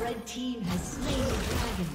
Red team has slain the dragon.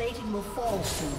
Plating will fall soon.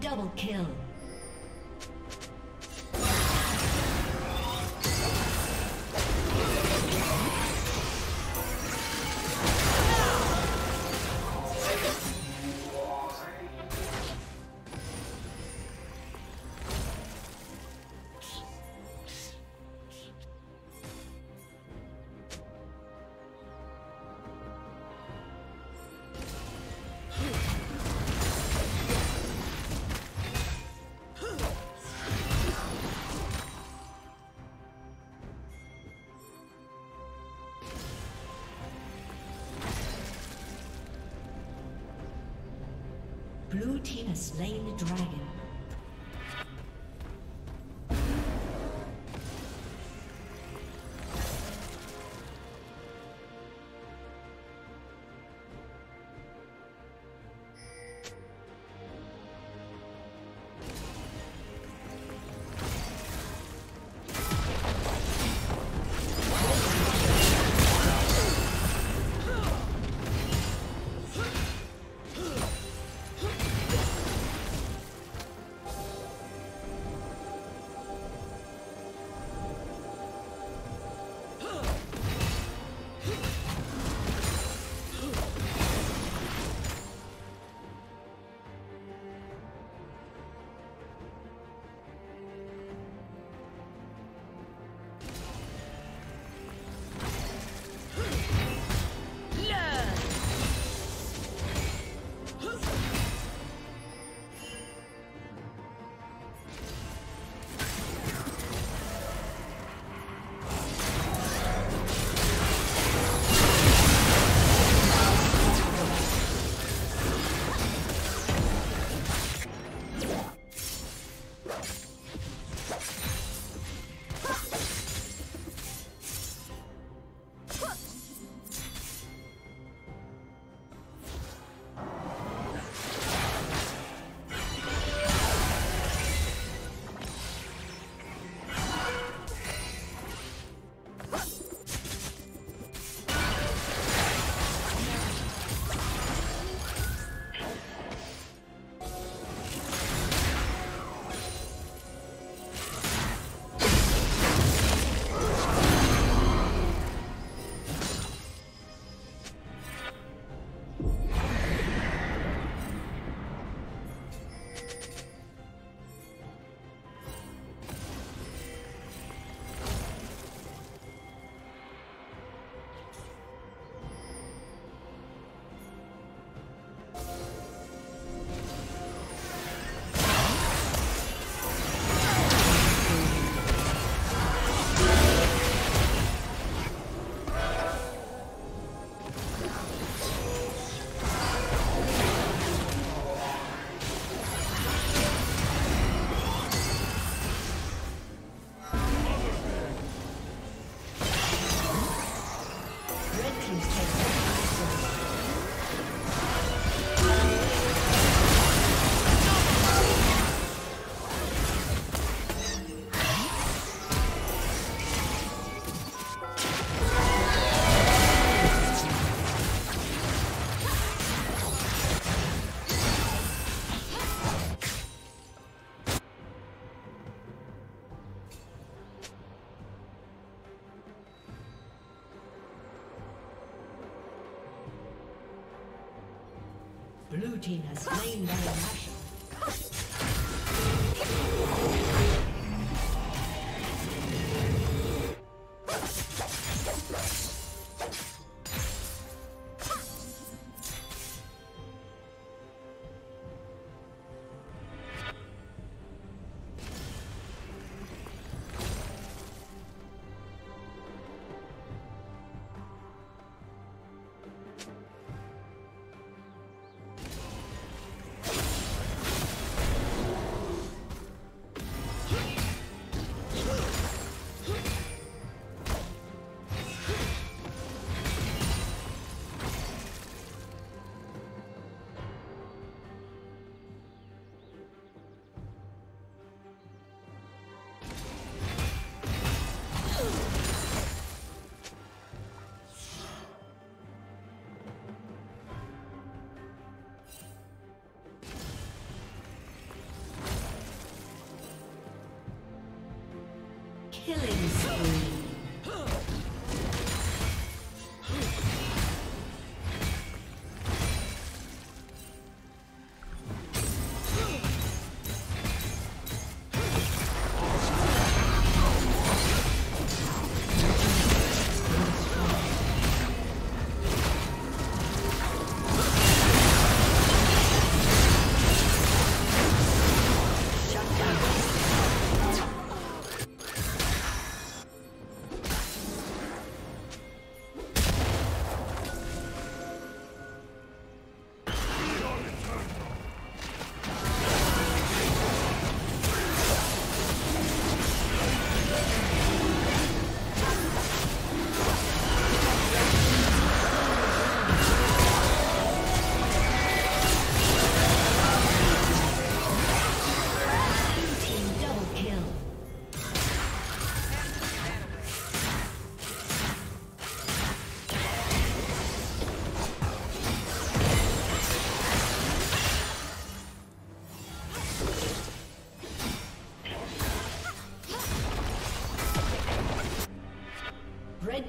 Double kill. Blue team has slain the dragon. Blue team has slain their passion. Killing spree. Red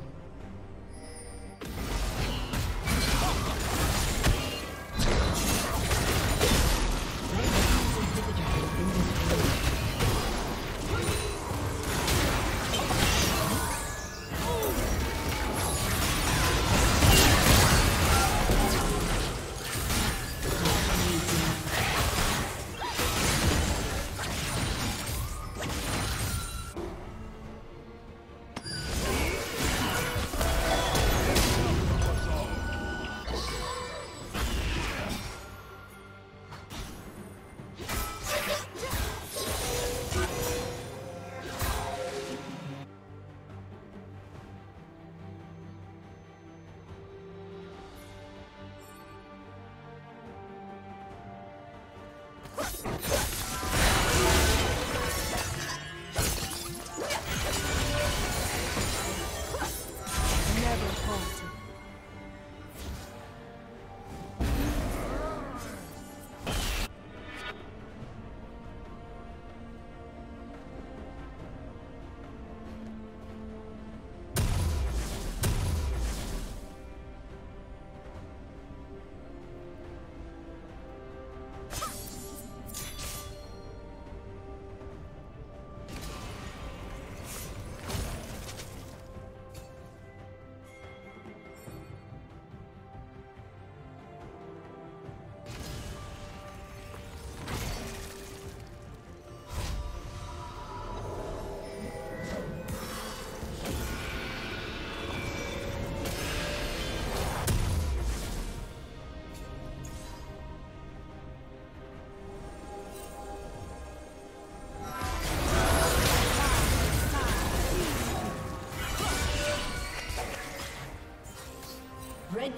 Red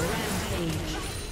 Rampage.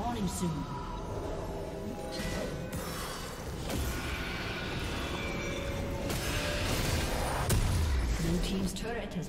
spawning soon. Blue team's turret has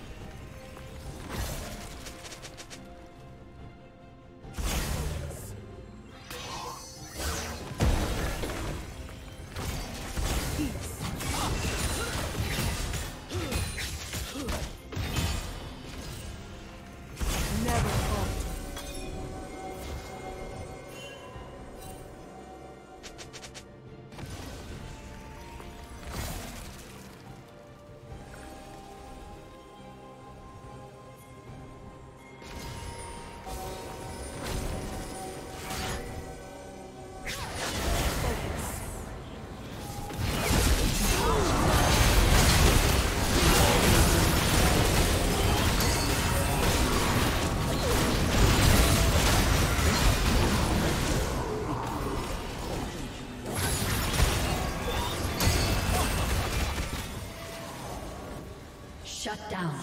Shut down.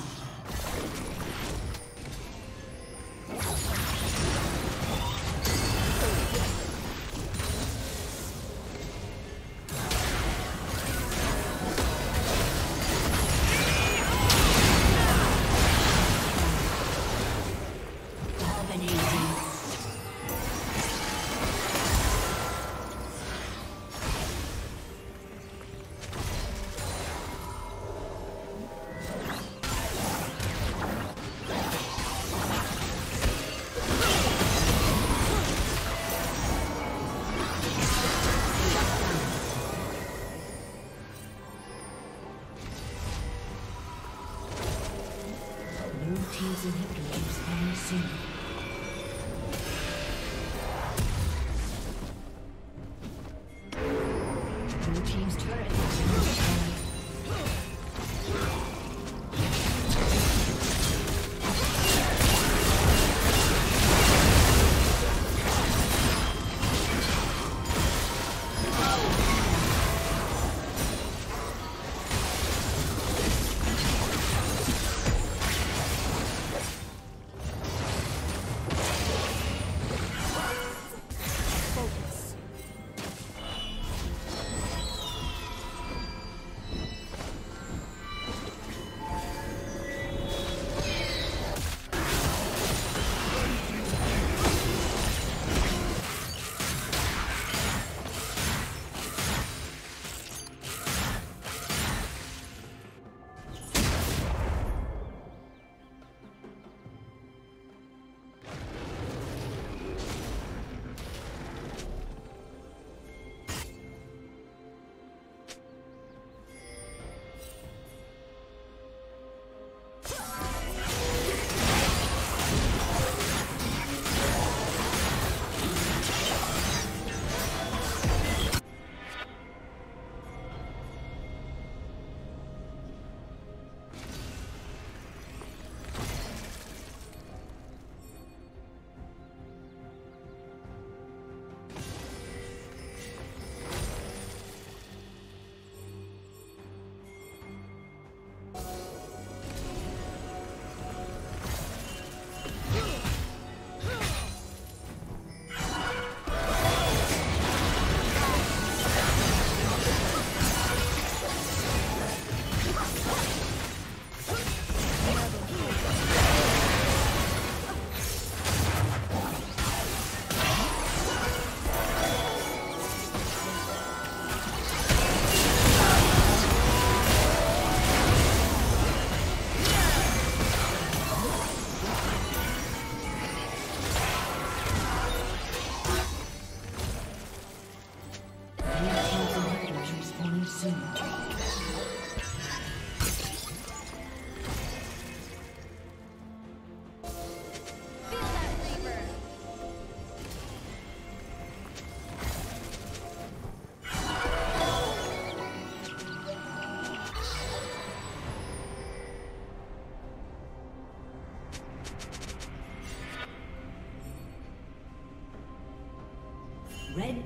Red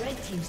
Red team's